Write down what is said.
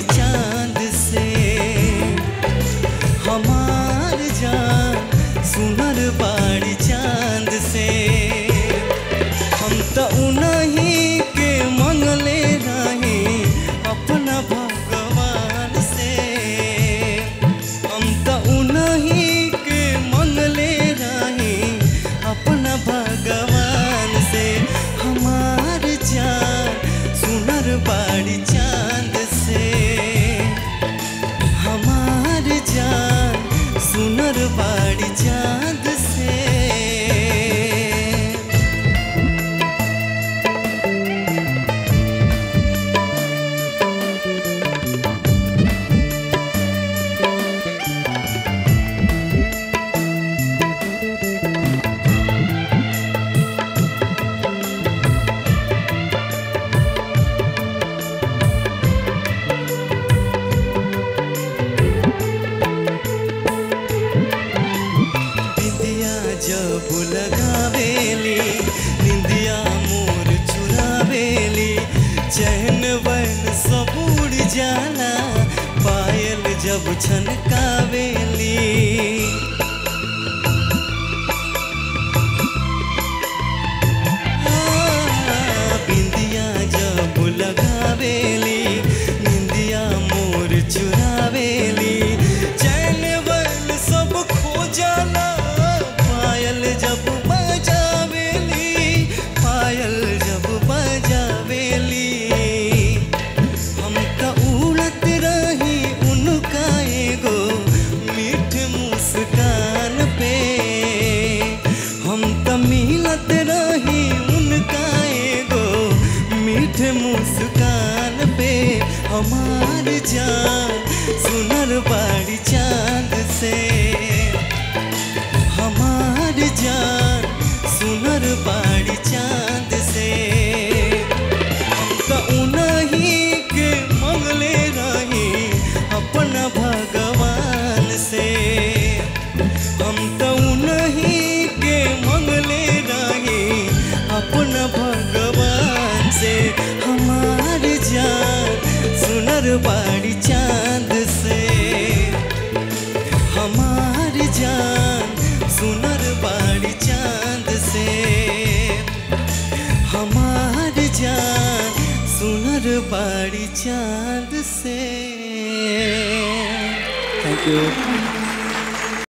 चांद से, हमार जान सुनर बाड़ी चांद से। हम तो उन्हीं के मंगले रहीं अपना भगवान से, हम तो उन्हीं के मंगले रहीं अपना भगवान से। हमार जान सुनर बाड़ी चांद से, हमार जान सुनर बाड़ी चांद से। जब लगावेली निंदिया मोर चुरावेली, चहन बहन सब उड़ जाला, पायल जब छनकावेली। बिंदिया जब लगावेली निंदिया मोर चुरावेली, चहन बहन सब खो जाला, जब बजावेली पायल जब बजावेली। हम तो उड़त रही उनका एगो मीठ मुस्कान पे, हम तो मिलत रही उनका एगो मीठ मुस्कान पे। हमार जान सुनर बाड़ी चांद से, जान सुनर बाड़ी चांद से। हम तो उन्हीं के मंगले रहीं अपना भगवान से, हम तो उन्हीं के मंगले रहीं अपना भगवान से। हमार जान सुनर बाड़ी चांद से, हमार जान सुनर बाड़ी चांद से। हमार जान सुनर बाड़ी चांद से। Thank you.